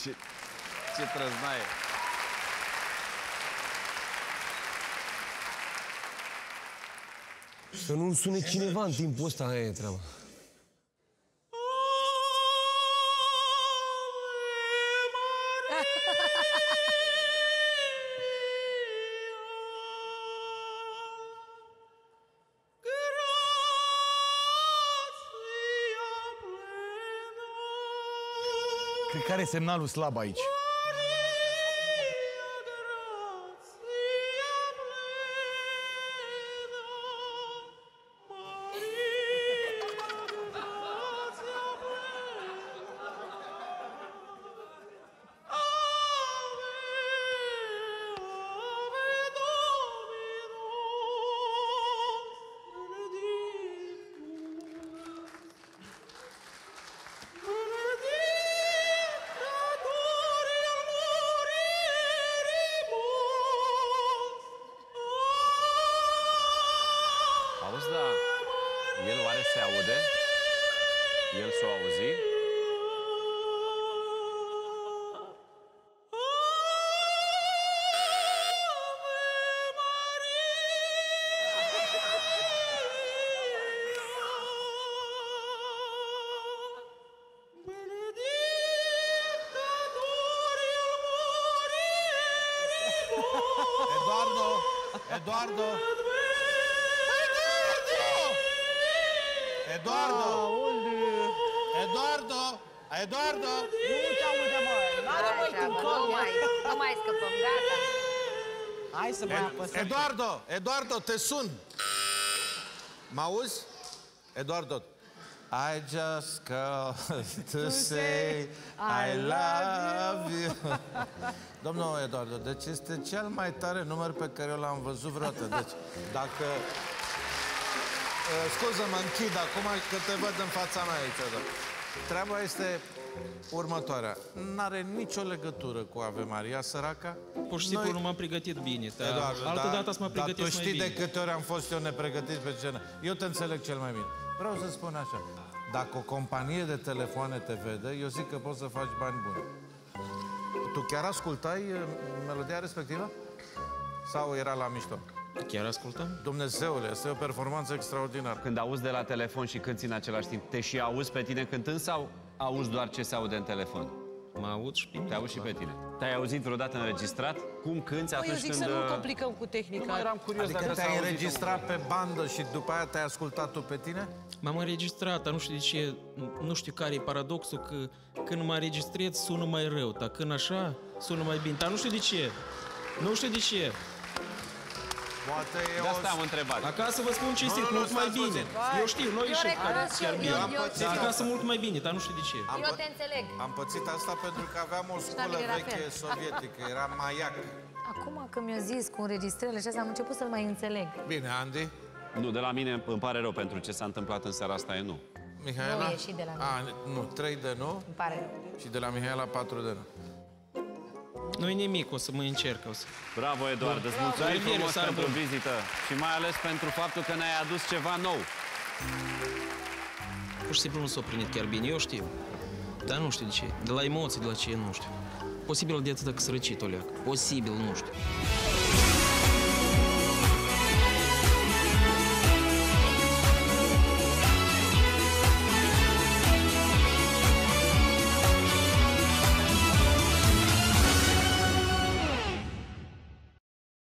Ce trăznaie! Să nu-mi sune cineva în timpul ăsta, aia e treaba. Cred că are semnalul slab aici. Eduardo! Nu-ți aude, mă! Nu mai scăpăm, gata! Hai să mai apăsăm! Eduardo, te sun! M-auzi? Eduardo! I just called to say I love you! Domnul Eduardo, deci este cel mai tare număr pe care eu l-am văzut vreodată. Deci, dacă... Scuză-mă, închid acum că te văd în fața mea aici, Eduardo. Treaba este următoarea. N-are nicio legătură cu Ave Maria, săraca. Pur și simplu nu m-am pregătit bine. Altă dată m-am pregătit mai bine. Dar tu știi de câte ori am fost eu nepregătit pe scenă. Eu te înțeleg cel mai bine. Vreau să spun așa. Dacă o companie de telefoane te vede, eu zic că poți să faci bani buni. Tu chiar ascultai melodia respectivă? Sau era la mișto? Chiar ascultăm? Dumnezeule, este o performanță extraordinară. Când auzi de la telefon și cânti în același timp, te și auzi pe tine cântând sau auzi doar ce se aude în telefon? Mă aud și pe mine. Te auzi și pe tine. Te-ai auzit vreodată înregistrat? Cum cânti atunci când... Eu zic să nu complicăm cu tehnica. Nu mai eram curios. Adică te-ai înregistrat pe bandă și după aia te-ai ascultat tu pe tine? M-am înregistrat, dar nu știu de ce... Nu știu care e paradoxul, că când mă înregistrez sună mai rău, dar când așa sună mai bine. Dar nu știu de ce. Nu știu de ce. De asta am întrebat. Acasă vă spun cinstit, mult mai bine. Eu știu, noi și chiar bine. Acasă mult mai bine, dar nu știu de ce. Eu te înțeleg. Am pățit asta pentru că aveam o sculă veche sovietică, era maiac. Acum că mi-a zis cu înregistrările și asta, am început să-l mai înțeleg. Bine, Andi? Nu, de la mine îmi pare rău pentru ce s-a întâmplat în seara asta, e nu. Mihaela? Nu e și de la mine. Nu, 3 de nu. Îmi pare rău. Și de la Mihaela 4 de nu. Nu-i nimic, o să mă încerc. Bravo, Eduard, îți mulțumim frumos pentru vizită și mai ales pentru faptul că ne-ai adus ceva nou. Pur și simplu nu s-o primit chiar bine, eu știu. Dar nu știu de ce, de la emoții, de la ce, nu știu. Posibil de atât că sărăcit o leacă, posibil, nu știu.